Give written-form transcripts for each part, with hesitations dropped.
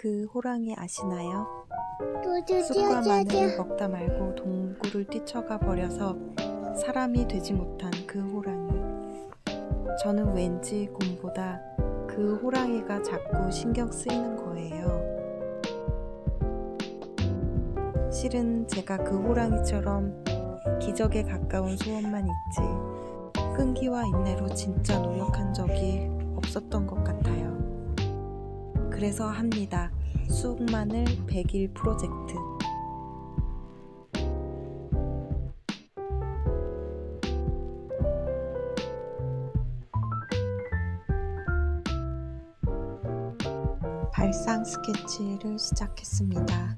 그 호랑이 아시나요? 쑥과 마늘 먹다 말고 동굴을 뛰쳐가 버려서 사람이 되지 못한 그 호랑이. 저는 왠지 곰보다 그 호랑이가 자꾸 신경 쓰이는 거예요. 실은 제가 그 호랑이처럼 기적에 가까운 소원만 있지 끈기와 인내로 진짜 노력한 적이 없었던 것 같아요. 그래서 합니다. 쑥마늘 100일 프로젝트. 발상 스케치를 시작했습니다.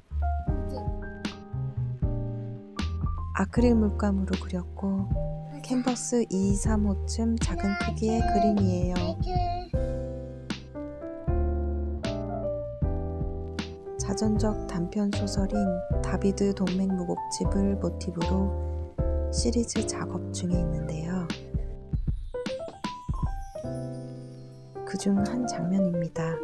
아크릴 물감으로 그렸고 캔버스 2, 3, 5쯤 작은 크기의 그림이에요. 자전적 단편소설인 다비드 동맥무곡집을 모티브로 시리즈 작업 중에 있는데요. 그중 한 장면입니다.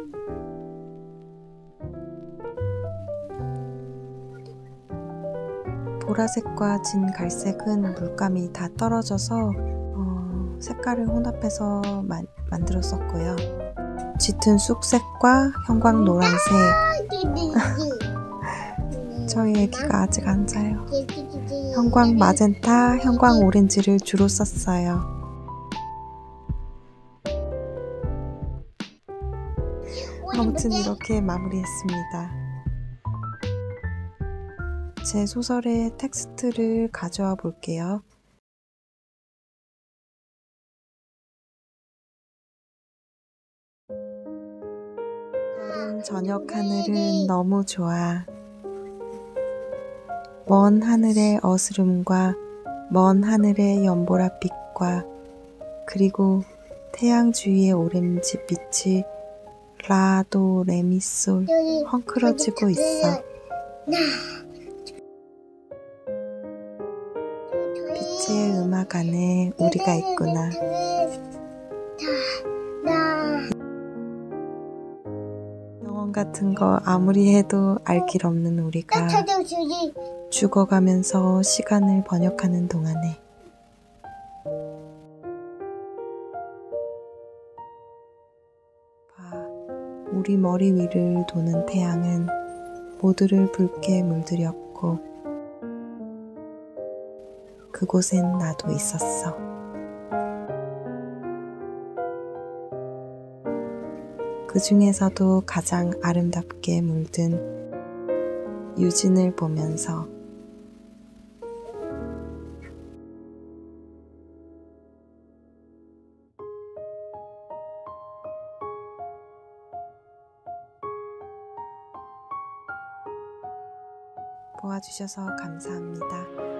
보라색과 진갈색은 물감이 다 떨어져서 색깔을 혼합해서 만들었었고요. 짙은 쑥색과 형광노란색. 저희 애기가 아직 안 자요. 형광 마젠타, 형광 오렌지를 주로 썼어요. 아무튼 이렇게 마무리했습니다. 제 소설의 텍스트를 가져와 볼게요. 저녁 하늘은 너무 좋아. 먼 하늘의 어스름과 먼 하늘의 연보랏빛과 그리고 태양 주위의 오렌지빛이 라도 레미솔 헝클어지고 있어. 빛의 음악 안에 우리가 있구나. 영혼 같은 거 아무리 해도 알 길 없는 우리가 죽어가면서 시간을 번역하는 동안에 우리 머리 위를 도는 태양은 모두를 붉게 물들였고 그곳엔 나도 있었어. 그 중에서도 가장 아름답게 물든 유진을 보면서 보아주셔서 감사합니다.